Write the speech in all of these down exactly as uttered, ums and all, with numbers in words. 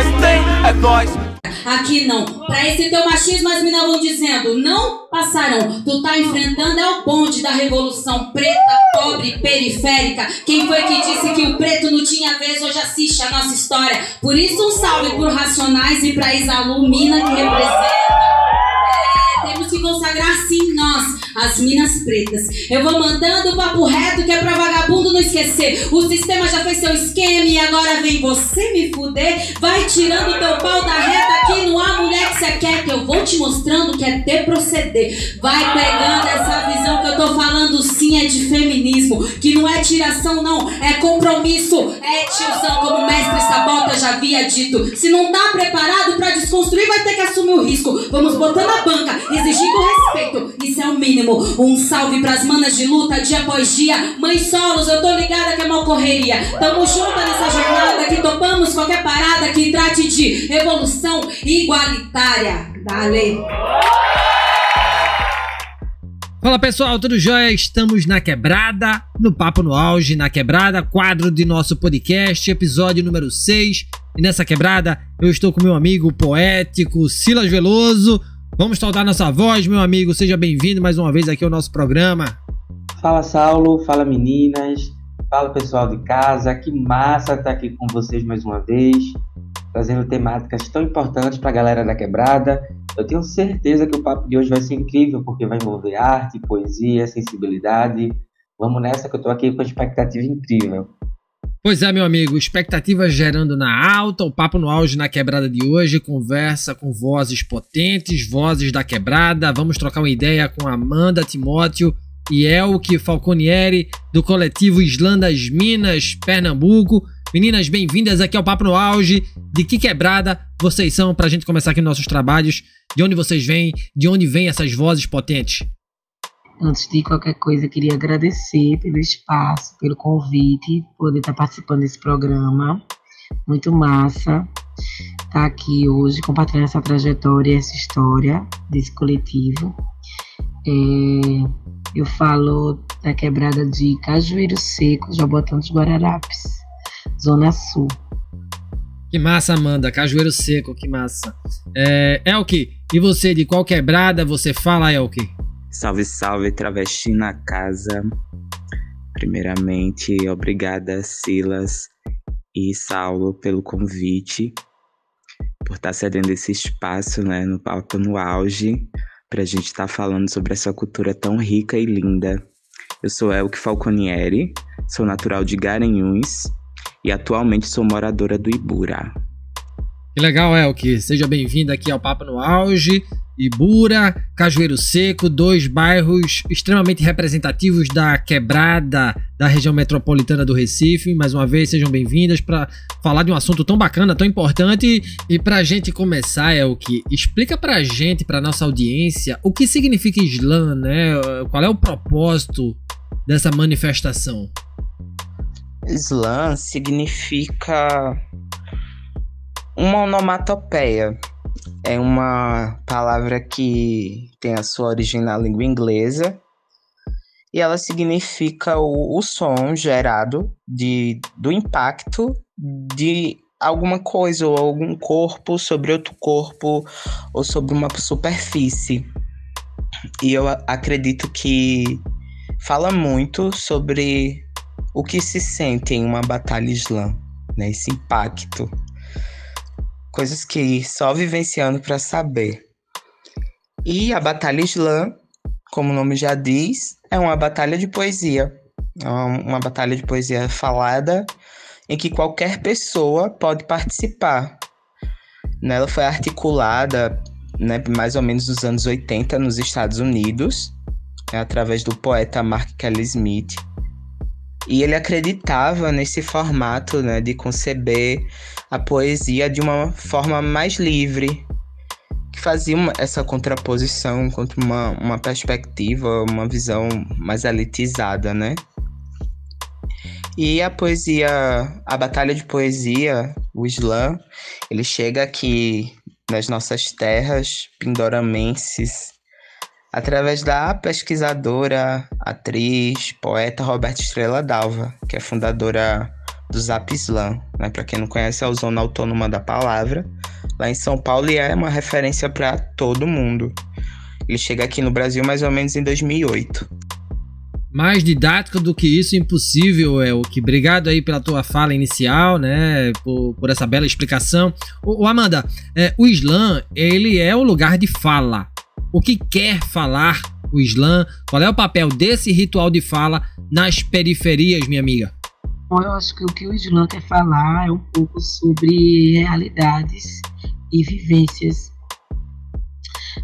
nós tem, é nós. Aqui não. Pra esse teu machismo as minas vão dizendo, não passarão. Tu tá enfrentando é o bonde da revolução preta, pobre, periférica. Quem foi que disse que o preto não tinha vez? Hoje assiste a nossa história. Por isso um salve pro Racionais e pra Isalu, mina que representa. Temos que consagrar sim nós, as minas pretas. Eu vou mandando o papo reto que é pra vagabundo não esquecer. O sistema já fez seu esquema e agora vem você me fuder. Vai tirando teu pau da reta aqui, não há mulher que você quer, que eu vou te mostrando que é ter proceder. Vai pegando essa visão que eu tô falando, sim, é de feminismo. Que não é tiração não, é compromisso. É tiozão, como o mestre Sabota já havia dito. Se não tá preparado pra desconstruir, vai ter que assumir o risco. Vamos botando a banca, exigindo respeito, isso é o mínimo. Um salve pras manas de luta, dia após dia. Mãe Solos, eu tô ligada que é mal correria. Tamo junto nessa jornada, que topamos qualquer parada que trate de revolução igualitária. Dale! Fala pessoal, tudo jóia? Estamos na quebrada, no Papo no Auge, na quebrada, quadro de nosso podcast, episódio número seis. E nessa quebrada eu estou com meu amigo poético Silas Veloso. Vamos soltar nossa voz, meu amigo. Seja bem-vindo mais uma vez aqui ao nosso programa. Fala, Saulo. Fala, meninas. Fala, pessoal de casa. Que massa estar aqui com vocês mais uma vez, trazendo temáticas tão importantes para a galera da quebrada. Eu tenho certeza que o papo de hoje vai ser incrível, porque vai envolver arte, poesia, sensibilidade. Vamos nessa que eu estou aqui com a expectativa incrível. Pois é, meu amigo, expectativas gerando na alta, o Papo no Auge na quebrada de hoje, conversa com vozes potentes, vozes da quebrada. Vamos trocar uma ideia com Amanda Timóteo e Elke Falconieri, do coletivo Slam das Minas, Pernambuco. Meninas, bem-vindas aqui ao Papo no Auge. De que quebrada vocês são, pra gente começar aqui nossos trabalhos? De onde vocês vêm? De onde vêm essas vozes potentes? Antes de qualquer coisa, queria agradecer pelo espaço, pelo convite, poder estar participando desse programa. Muito massa estar aqui hoje, compartilhando essa trajetória, essa história desse coletivo. É, eu falo da quebrada de Cajueiro Seco, Jabotão dos Guararapes, Zona Sul. Que massa, Amanda, Cajueiro Seco, que massa. É, Elke, e você, de qual quebrada você fala, Elke? Salve, salve, travesti na casa. Primeiramente, obrigada, Silas e Saulo, pelo convite, por estar cedendo esse espaço, né, no Papo no Auge, pra gente estar falando sobre essa cultura tão rica e linda. Eu sou Elke Falconieri, sou natural de Garanhuns e atualmente sou moradora do Ibura. Que legal, Elke. Seja bem-vinda aqui ao Papo no Auge. Ibura, Cajueiro Seco, dois bairros extremamente representativos da quebrada da região metropolitana do Recife. Mais uma vez, sejam bem-vindas para falar de um assunto tão bacana, tão importante. E para a gente começar, Elke, explica para a gente, para nossa audiência, o que significa Slam, né? Qual é o propósito dessa manifestação? Slam significa uma onomatopeia. É uma palavra que tem a sua origem na língua inglesa e ela significa o, o som gerado de, do impacto de alguma coisa ou algum corpo sobre outro corpo ou sobre uma superfície. E eu acredito que fala muito sobre o que se sente em uma batalha Slam, né? Esse impacto. Coisas que só vivenciando para saber. E a Batalha Slam, como o nome já diz, é uma batalha de poesia. É uma batalha de poesia falada em que qualquer pessoa pode participar. Ela foi articulada, né, mais ou menos nos anos oitenta nos Estados Unidos, né, através do poeta Mark Kelly Smith. E ele acreditava nesse formato, né, de conceber a poesia de uma forma mais livre, que fazia uma, essa contraposição contra uma, uma perspectiva, uma visão mais elitizada, né? E a poesia, a batalha de poesia, o Slam, ele chega aqui nas nossas terras pindoramenses, através da pesquisadora, atriz, poeta Roberto Estrela Dalva, que é fundadora do Zap Slam, né? Para quem não conhece, é a zona autônoma da palavra, lá em São Paulo, e é uma referência para todo mundo. Ele chega aqui no Brasil mais ou menos em dois mil e oito. Mais didático do que isso, impossível, Elke. Obrigado aí pela tua fala inicial, né? Por, por essa bela explicação. O, o Amanda, é, o Slam, ele é o lugar de fala. O que quer falar o Slam? Qual é o papel desse ritual de fala nas periferias, minha amiga? Bom, eu acho que o que o Slam quer falar é um pouco sobre realidades e vivências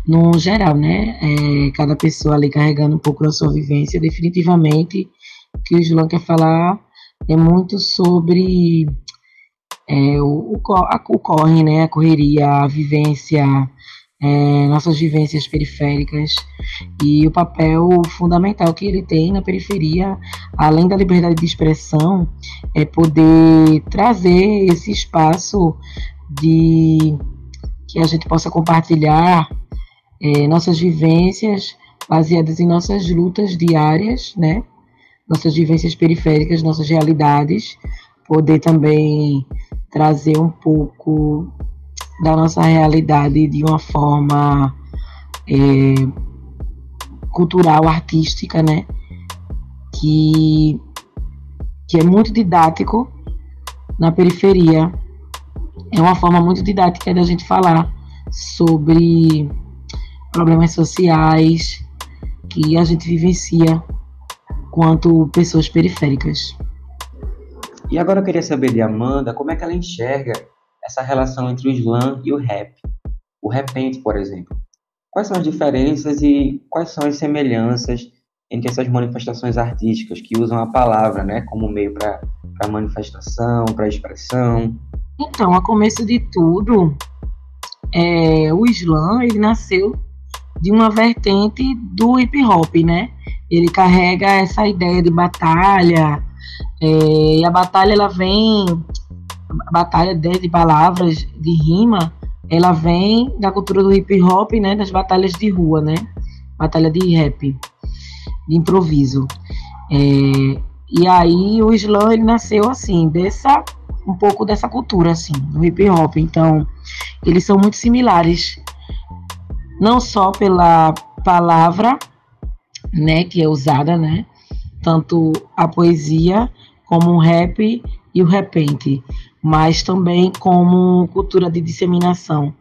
no geral, né? É, cada pessoa ali carregando um pouco da sua vivência. Definitivamente, o que o Slam quer falar é muito sobre é, o, o, a, o corre, né? A correria, a vivência, é, nossas vivências periféricas e o papel fundamental que ele tem na periferia, além da liberdade de expressão, é poder trazer esse espaço de que a gente possa compartilhar É, nossas vivências baseadas em nossas lutas diárias, né? Nossas vivências periféricas, nossas realidades, poder também trazer um pouco da nossa realidade de uma forma é, cultural, artística, né? Que, que é muito didático na periferia. É uma forma muito didática da gente falar sobre problemas sociais que a gente vivencia quanto pessoas periféricas. E agora eu queria saber de Amanda como é que ela enxerga essa relação entre o slam e o rap. O repente, por exemplo. Quais são as diferenças e quais são as semelhanças entre essas manifestações artísticas que usam a palavra, né, como meio para manifestação, para expressão? Então, a começo de tudo, é, o slam, ele nasceu de uma vertente do hip hop, né? Ele carrega essa ideia de batalha, é, e a batalha ela vem, a batalha de palavras, de rima, ela vem da cultura do hip hop, né? Das batalhas de rua, né? Batalha de rap, de improviso. É, e aí o slam ele nasceu assim, dessa, um pouco dessa cultura assim, do hip hop. Então, eles são muito similares. Não só pela palavra, né, que é usada, né, tanto a poesia como o rap e o repente, mas também como cultura de disseminação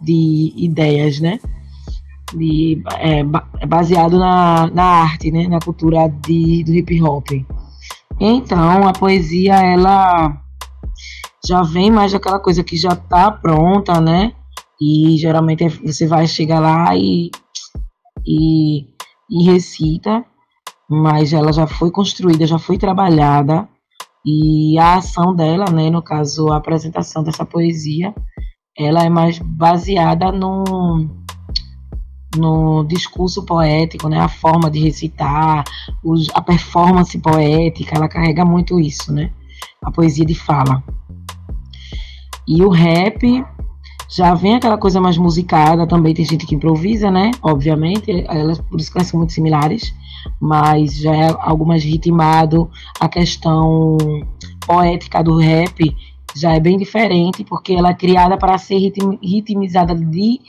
de ideias, né, de, é, baseado na, na arte, né, na cultura de, do hip hop. Então, a poesia, ela já vem mais daquela coisa que já está pronta, né, e geralmente você vai chegar lá e, e, e recita, mas ela já foi construída, já foi trabalhada, e a ação dela, né, no caso a apresentação dessa poesia, ela é mais baseada no, no discurso poético, né, a forma de recitar, os, a performance poética, ela carrega muito isso, né, a poesia de fala. E o rap já vem aquela coisa mais musicada, também tem gente que improvisa, né? Obviamente, elas, por isso que elas são muito similares, mas já é algo mais ritmado, a questão poética do rap já é bem diferente, porque ela é criada para ser ritmi- ritmizada de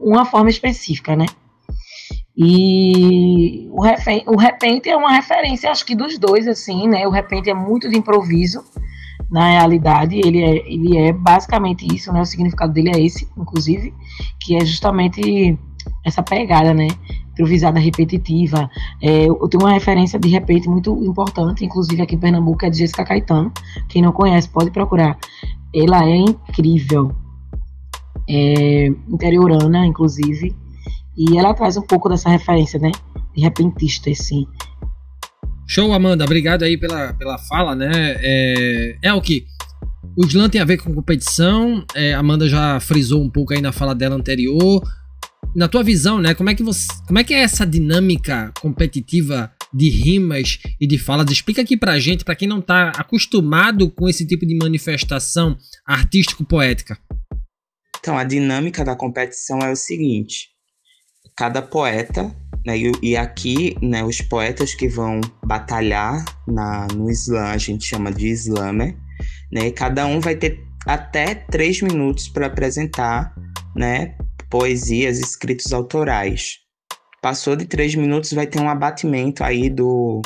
uma forma específica, né? E o, refe- o repente é uma referência, acho que dos dois, assim, né? O repente é muito de improviso. Na realidade, ele é, ele é basicamente isso, né? O significado dele é esse, inclusive, que é justamente essa pegada, né? Improvisada, repetitiva. É, eu tenho uma referência de repente muito importante, inclusive aqui em Pernambuco, é de Jéssica Caetano. Quem não conhece, pode procurar. Ela é incrível. É interiorana, inclusive. E ela traz um pouco dessa referência, né? De repentista, assim. Show, Amanda. Obrigado aí pela, pela fala, né? É, é o que o slam tem a ver com competição. É, Amanda já frisou um pouco aí na fala dela anterior. Na tua visão, né? Como é que você, como é que é essa dinâmica competitiva de rimas e de falas? Explica aqui pra gente, pra quem não tá acostumado com esse tipo de manifestação artístico-poética. Então, a dinâmica da competição é o seguinte. Cada poeta, né, e, e aqui, né, os poetas que vão batalhar na, no slam, a gente chama de slamer, né, né? Cada um vai ter até três minutos para apresentar, né, poesias, escritos autorais. Passou de três minutos, vai ter um abatimento aí do,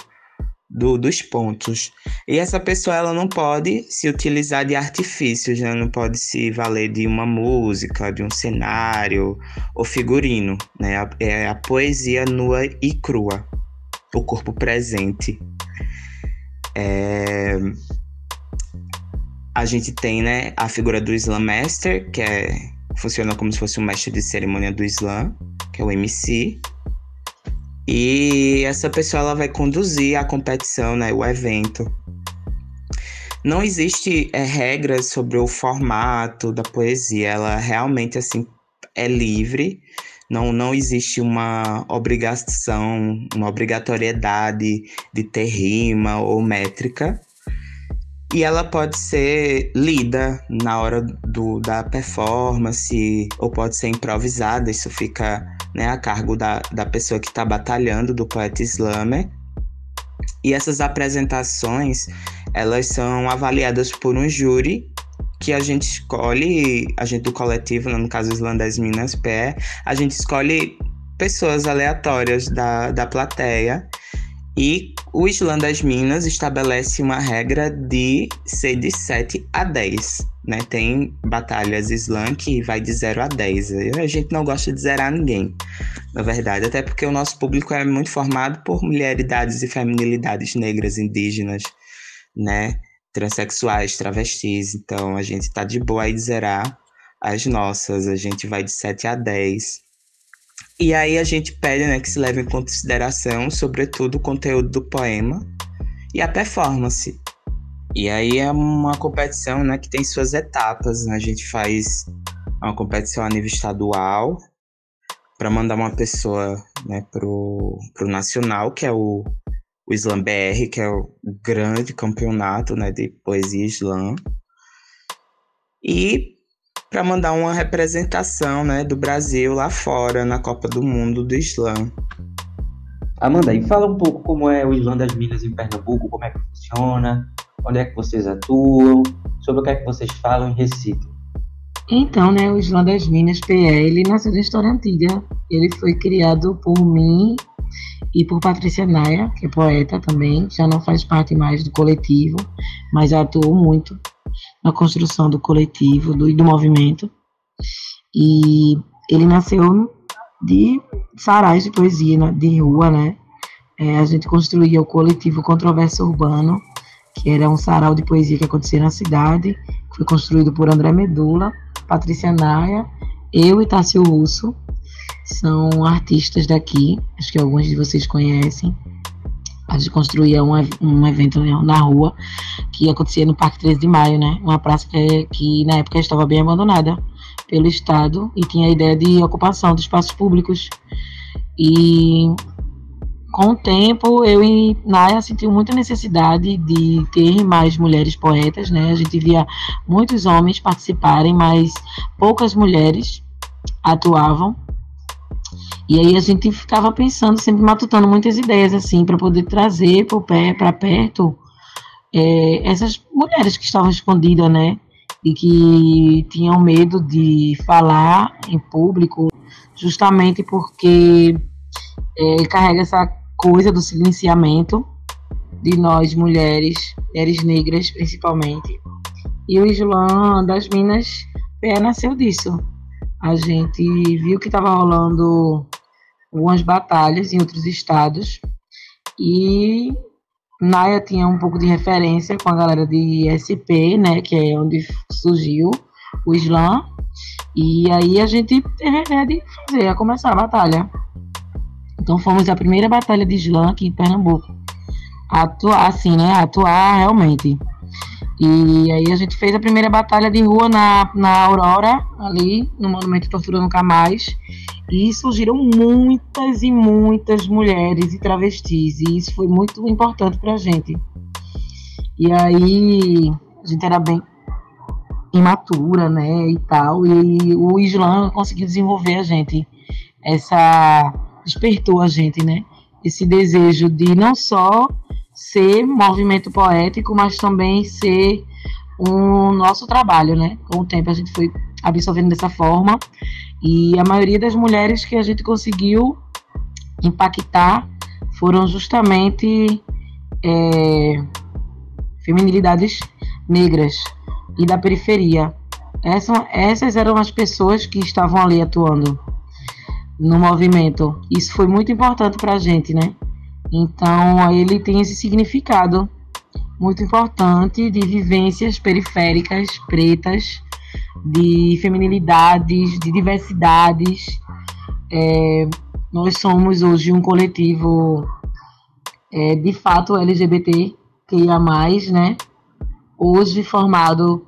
do, dos pontos. E essa pessoa, ela não pode se utilizar de artifícios, né? Não pode se valer de uma música, de um cenário ou figurino, né? É a poesia nua e crua, o corpo presente. É... A gente tem, né, a figura do Slam Master, que é... funciona como se fosse um mestre de cerimônia do Slam, que é o M C. E essa pessoa, ela vai conduzir a competição, né, o evento. Não existe é, regras sobre o formato da poesia. Ela realmente, assim, é livre. Não, não existe uma obrigação, uma obrigatoriedade de ter rima ou métrica. E ela pode ser lida na hora do, da performance, ou pode ser improvisada. Isso fica, né, a cargo da, da pessoa que está batalhando, do poeta slammer. E essas apresentações, elas são avaliadas por um júri que a gente escolhe, a gente do coletivo, no caso Slam das Minas P E, a gente escolhe pessoas aleatórias da, da plateia. E o Slam das Minas estabelece uma regra de ser de sete a dez, né? Tem batalhas slam que vai de zero a dez. A gente não gosta de zerar ninguém, na verdade. Até porque o nosso público é muito formado por mulheridades e feminilidades negras, indígenas, né? Transsexuais, travestis. Então, a gente tá de boa aí de zerar as nossas. A gente vai de sete a dez. E aí a gente pede, né, que se leve em consideração, sobretudo, o conteúdo do poema e a performance. E aí é uma competição, né, que tem suas etapas, né? A gente faz uma competição a nível estadual para mandar uma pessoa, né, pro, pro nacional, que é o, o Slam B R, que é o grande campeonato, né, de poesia slam. E para mandar uma representação, né, do Brasil lá fora, na Copa do Mundo do Slam. Amanda, e fala um pouco como é o Slam das Minas em Pernambuco, como é que funciona, onde é que vocês atuam, sobre o que é que vocês falam em Recife. Então, né, o Slam das Minas P E, ele nasceu da história antiga. Ele foi criado por mim e por Patrícia Naya, que é poeta também, já não faz parte mais do coletivo, mas já atuou muito na construção do coletivo e do, do movimento. E ele nasceu de sarais de poesia, de rua, né? É, a gente construía o coletivo Controverso Urbano, que era um sarau de poesia que acontecia na cidade, que foi construído por André Medula, Patrícia Naya, eu e Tássio Russo. São artistas daqui, acho que alguns de vocês conhecem. A gente construía um, um evento na rua que acontecia no Parque treze de Maio, né? Uma praça que, que na época estava bem abandonada pelo Estado e tinha a ideia de ocupação de espaços públicos. E com o tempo eu e Naya sentimos muita necessidade de ter mais mulheres poetas, né? A gente via muitos homens participarem, mas poucas mulheres atuavam. E aí a gente ficava pensando, sempre matutando muitas ideias, assim, para poder trazer para perto é, essas mulheres que estavam escondidas, né? E que tinham medo de falar em público, justamente porque é, carrega essa coisa do silenciamento de nós mulheres, mulheres negras principalmente. E o Slam das Minas P E nasceu disso. A gente viu que estava rolando algumas batalhas em outros estados e Naya tinha um pouco de referência com a galera de S P, né, que é onde surgiu o Slam, e aí a gente teve a ideia de fazer, a começar a batalha. Então fomos a primeira batalha de Slam aqui em Pernambuco, a atuar, assim, né, a atuar realmente. E aí a gente fez a primeira batalha de rua na, na Aurora, ali no Monumento Tortura Nunca Mais, e surgiram muitas e muitas mulheres e travestis, e isso foi muito importante pra gente. E aí a gente era bem imatura, né, e tal, e o Slam conseguiu desenvolver a gente, essa despertou a gente, né, esse desejo de não só ser movimento poético, mas também ser o nosso trabalho, né? Com o tempo a gente foi absorvendo dessa forma, e a maioria das mulheres que a gente conseguiu impactar foram justamente é, feminilidades negras e da periferia. Essa, essas eram as pessoas que estavam ali atuando no movimento. Isso foi muito importante para a gente, né? Então ele tem esse significado muito importante de vivências periféricas, pretas, de feminilidades, de diversidades. É, nós somos hoje um coletivo é, de fato L G B T Q I A mais, né? Hoje formado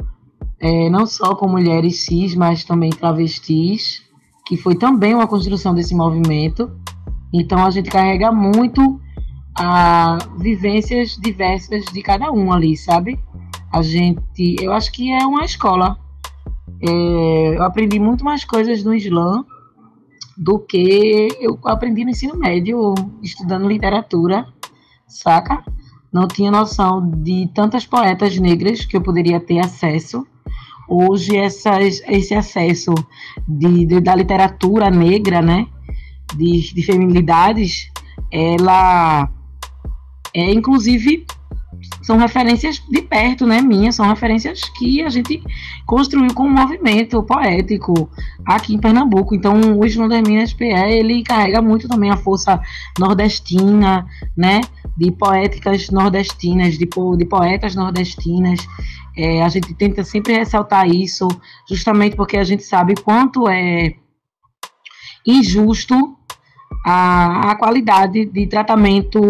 é, não só com mulheres cis, mas também travestis, que foi também uma construção desse movimento. Então a gente carrega muito a vivências diversas de cada um ali, sabe? A gente, eu acho que é uma escola. É, eu aprendi muito mais coisas no slam do que eu aprendi no ensino médio, estudando literatura, saca? Não tinha noção de tantas poetas negras que eu poderia ter acesso. Hoje, essas, esse acesso de, de, da literatura negra, né? De, de feminilidades, ela é, inclusive, são referências de perto, né, minha, são referências que a gente construiu com um movimento poético aqui em Pernambuco. Então, o Slam das Minas P E, ele carrega muito também a força nordestina, né, de poéticas nordestinas, de, po de poetas nordestinas. É, a gente tenta sempre ressaltar isso, justamente porque a gente sabe quanto é injusto a, a qualidade de tratamento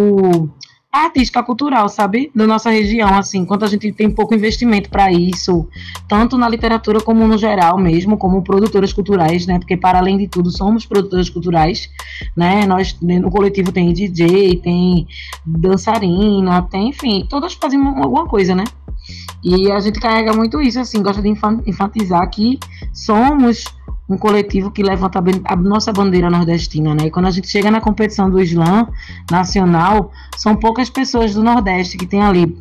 artística, cultural, sabe? Da nossa região, assim, quanto a gente tem pouco investimento para isso, tanto na literatura como no geral mesmo, como produtoras culturais, né? Porque, para além de tudo, somos produtoras culturais, né? Nós, no coletivo, tem D J, tem dançarina, tem, enfim, todas fazem alguma coisa, né? E a gente carrega muito isso, assim, gosta de enfatizar que somos um coletivo que levanta a nossa bandeira nordestina, né? E quando a gente chega na competição do slam nacional, são poucas pessoas do Nordeste que tem ali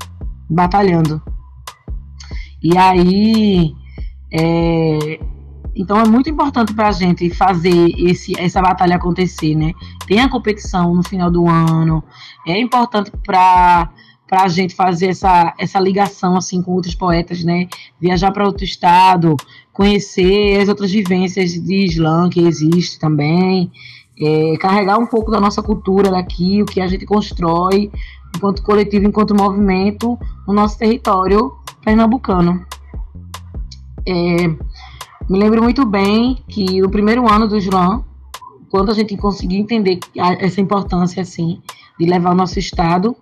batalhando. E aí, é, então é muito importante para a gente fazer esse, essa batalha acontecer, né? Tem a competição no final do ano, é importante para para a gente fazer essa, essa ligação assim, com outros poetas, né? Viajar para outro estado, conhecer as outras vivências de slam que existe também, é, carregar um pouco da nossa cultura daqui, o que a gente constrói enquanto coletivo, enquanto movimento, no nosso território pernambucano. É, me lembro muito bem que no primeiro ano do slam, quando a gente conseguiu entender essa importância assim, de levar o nosso estado,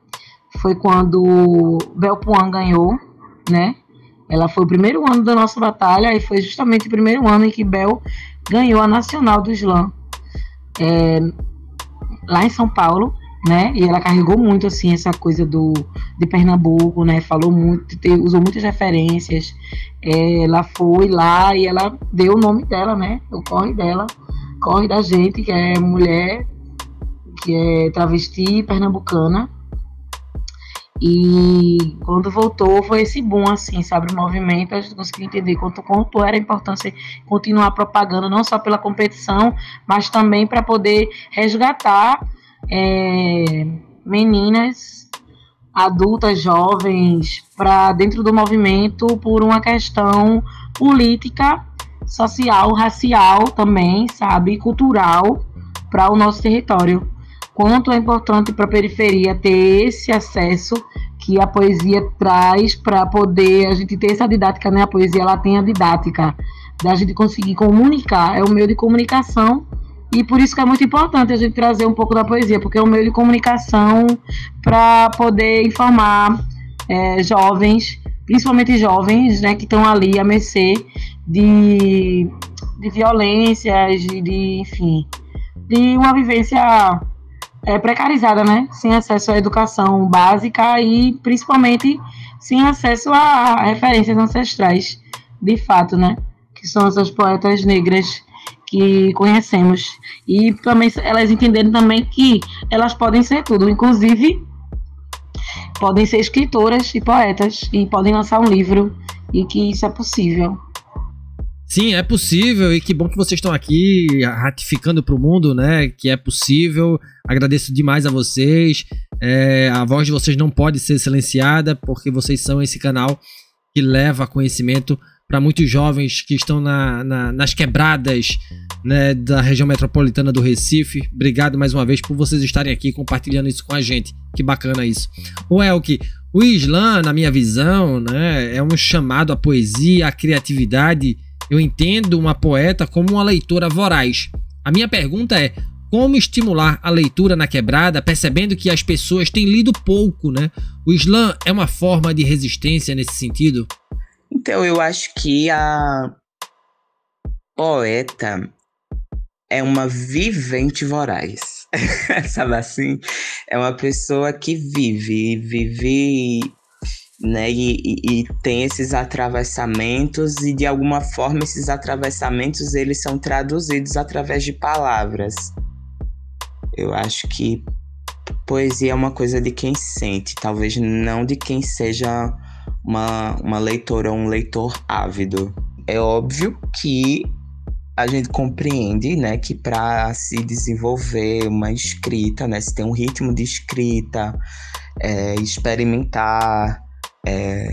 foi quando Belpuan ganhou, né? Ela foi o primeiro ano da nossa batalha e foi justamente o primeiro ano em que Bel ganhou a Nacional do Slam, é, lá em São Paulo, né? E ela carregou muito, assim, essa coisa do, de Pernambuco, né? Falou muito, te, usou muitas referências. É, ela foi lá e ela deu o nome dela, né? O corre dela, corre da gente, que é mulher, que é travesti pernambucana. E quando voltou foi esse boom, assim, sabe, o movimento. A gente conseguiu entender quanto, quanto era a importância continuar propagando, não só pela competição, mas também para poder resgatar é, meninas adultas, jovens, para dentro do movimento, por uma questão política, social, racial também, sabe, cultural, para o nosso território. Quanto é importante para a periferia ter esse acesso que a poesia traz, para poder a gente ter essa didática, né? A poesia, ela tem a didática da gente conseguir comunicar, é um meio de comunicação, e por isso que é muito importante a gente trazer um pouco da poesia, porque é um meio de comunicação para poder informar é, jovens, principalmente jovens, né, que estão ali à mercê de, de violências, de, enfim, de uma vivência é precarizada, né? Sem acesso à educação básica e, principalmente, sem acesso a referências ancestrais, de fato, né? Que são essas poetas negras que conhecemos. E também elas entenderem também que elas podem ser tudo, inclusive podem ser escritoras e poetas, e podem lançar um livro, e que isso é possível. Sim, é possível, e que bom que vocês estão aqui ratificando para o mundo, né, que é possível. Agradeço demais a vocês. É, a voz de vocês não pode ser silenciada, porque vocês são esse canal que leva conhecimento para muitos jovens que estão na, na, nas quebradas, né, da região metropolitana do Recife. Obrigado mais uma vez por vocês estarem aqui compartilhando isso com a gente. Que bacana isso. O Elke, o Slam, na minha visão, né, é um chamado à poesia, à criatividade. Eu entendo uma poeta como uma leitora voraz. A minha pergunta é, como estimular a leitura na quebrada, percebendo que as pessoas têm lido pouco, né? O Slam é uma forma de resistência nesse sentido? Então, eu acho que a poeta é uma vivente voraz. Sabe assim? É uma pessoa que vive, vive... né, e, e, e tem esses atravessamentos, e de alguma forma esses atravessamentos eles são traduzidos através de palavras. Eu acho que poesia é uma coisa de quem sente, talvez não de quem seja uma, uma leitora ou um leitor ávido. É óbvio que a gente compreende, né, que para se desenvolver uma escrita, né, se tem um ritmo de escrita, é, experimentar É,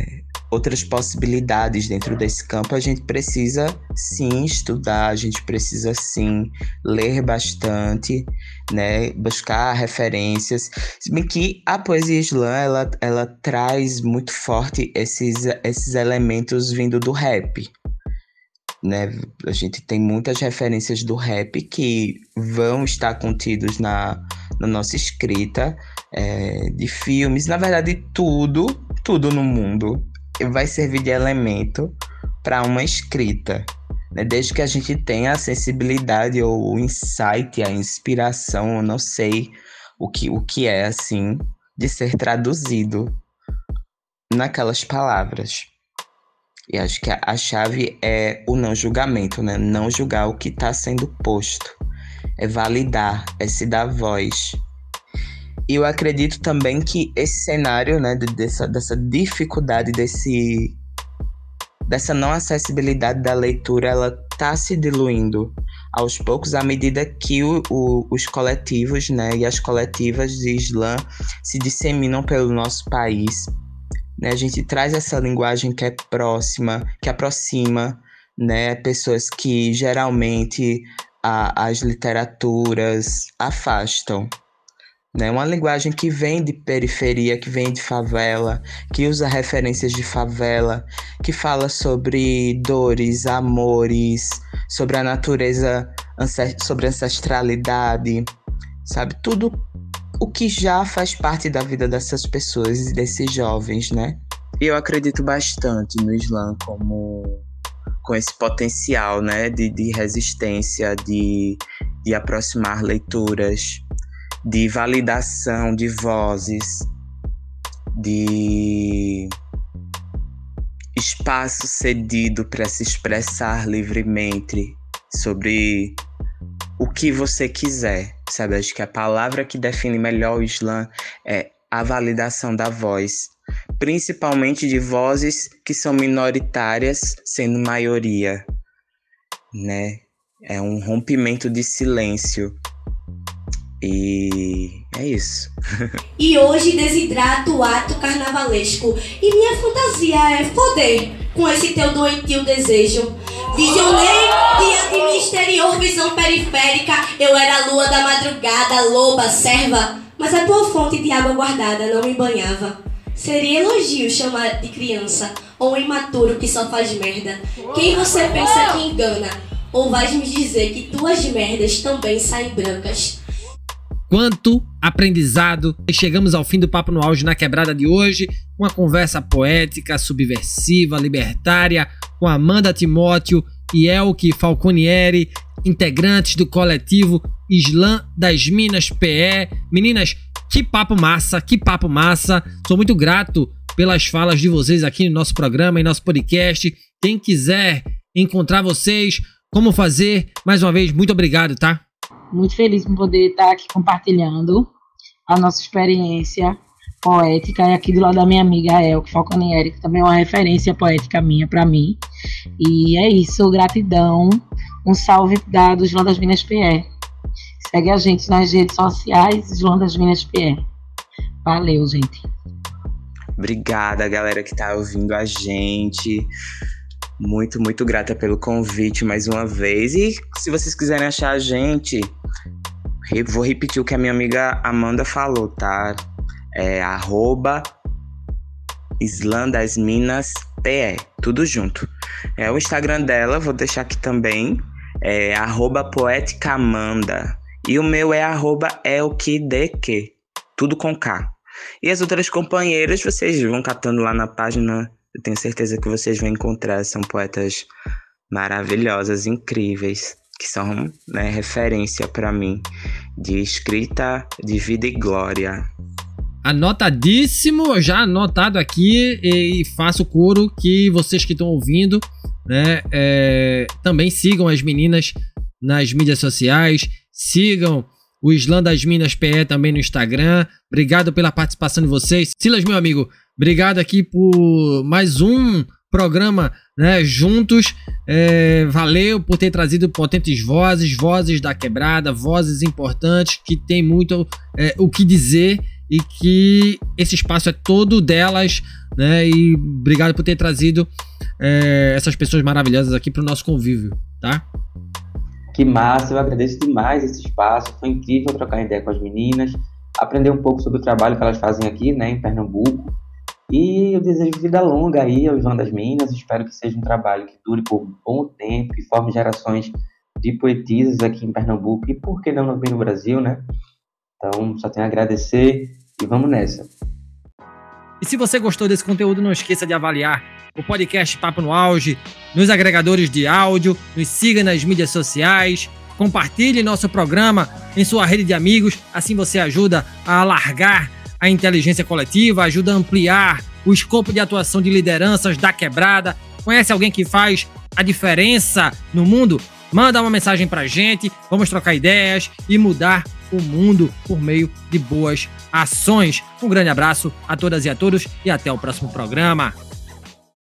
outras possibilidades dentro desse campo, a gente precisa sim estudar, a gente precisa sim ler bastante, né, buscar referências. Se bem que a poesia slam, ela, ela traz muito forte esses, esses elementos vindo do rap, né? A gente tem muitas referências do rap que vão estar contidos na, na nossa escrita, é, de filmes, na verdade tudo Tudo no mundo vai servir de elemento para uma escrita, né? Desde que a gente tenha a sensibilidade ou o insight, a inspiração, eu não sei o que, o que é, assim, de ser traduzido naquelas palavras. E acho que a, a chave é o não julgamento, né? Não julgar o que está sendo posto, é validar, é se dar voz. E eu acredito também que esse cenário, né, dessa, dessa dificuldade, desse, dessa não acessibilidade da leitura, ela está se diluindo aos poucos à medida que o, o, os coletivos, né, e as coletivas de slam se disseminam pelo nosso país, né? A gente traz essa linguagem que é próxima, que aproxima, né, pessoas que geralmente a, as literaturas afastam. Né? Uma linguagem que vem de periferia, que vem de favela, que usa referências de favela, que fala sobre dores, amores, sobre a natureza, sobre ancestralidade, sabe? Tudo o que já faz parte da vida dessas pessoas e desses jovens, né? E eu acredito bastante no Slam como... com esse potencial, né? De, de resistência, de, de aproximar leituras, de validação de vozes, de espaço cedido para se expressar livremente sobre o que você quiser, sabe? Acho que a palavra que define melhor o Slam é a validação da voz, principalmente de vozes que são minoritárias, sendo maioria, né? É um rompimento de silêncio. E é isso. E hoje desidrato o ato carnavalesco. E minha fantasia é foder com esse teu doentio desejo. Visionei diante minha exterior visão periférica. Eu era a lua da madrugada, loba, serva. Mas a tua fonte de água guardada não me banhava. Seria elogio chamar de criança ou imaturo que só faz merda. Quem você pensa que engana? Ou vais me dizer que tuas merdas também saem brancas? Quanto aprendizado! Chegamos ao fim do Papo no Auge na quebrada de hoje. Uma conversa poética, subversiva, libertária, com Amanda Timóteo e Elke Falconieri, integrantes do coletivo Slam das Minas P E. Meninas, que papo massa, que papo massa. Sou muito grato pelas falas de vocês aqui no nosso programa, em nosso podcast. Quem quiser encontrar vocês, como fazer, mais uma vez, muito obrigado, tá? Muito feliz em poder estar aqui compartilhando a nossa experiência poética, e aqui do lado da minha amiga Elke Falconieri, que também é uma referência poética minha para mim. E é isso, gratidão. Um salve da do Slam das Minas P E. Segue a gente nas redes sociais, Slam das Minas P E. Valeu, gente. Obrigada, galera que tá ouvindo a gente. Muito, muito grata pelo convite mais uma vez. E se vocês quiserem achar a gente, vou repetir o que a minha amiga Amanda falou, tá? É arroba Slam das Minas P E, tudo junto. É o Instagram dela, vou deixar aqui também, é arroba Poética Amanda. E o meu é arroba elkdq, tudo com K. E as outras companheiras, vocês vão catando lá na página. Eu tenho certeza que vocês vão encontrar. São poetas maravilhosas, incríveis, que são, né, referência para mim de escrita, de vida e glória. Anotadíssimo, já anotado aqui, e faço o coro que vocês que estão ouvindo, né, é, também sigam as meninas nas mídias sociais, sigam o Slam das Minas P E também no Instagram. Obrigado pela participação de vocês. Silas, meu amigo, obrigado aqui por mais um programa, né, juntos. É, valeu por ter trazido potentes vozes, vozes da quebrada, vozes importantes que tem muito é, o que dizer e que esse espaço é todo delas, né? E obrigado por ter trazido é, essas pessoas maravilhosas aqui para o nosso convívio, tá? Que massa, eu agradeço demais esse espaço, foi incrível trocar ideia com as meninas, aprender um pouco sobre o trabalho que elas fazem aqui, né, em Pernambuco, e eu desejo vida longa aí ao Slam das Minas, espero que seja um trabalho que dure por um bom tempo, que forme gerações de poetisas aqui em Pernambuco, e por que não no no Brasil, né? Então, só tenho a agradecer e vamos nessa. E se você gostou desse conteúdo, não esqueça de avaliar o podcast Papo no Auge nos agregadores de áudio, nos siga nas mídias sociais, compartilhe nosso programa em sua rede de amigos, assim você ajuda a alargar a inteligência coletiva, ajuda a ampliar o escopo de atuação de lideranças da quebrada. Conhece alguém que faz a diferença no mundo? Manda uma mensagem pra gente, vamos trocar ideias e mudar o mundo por meio de boas ações. Um grande abraço a todas e a todos e até o próximo programa.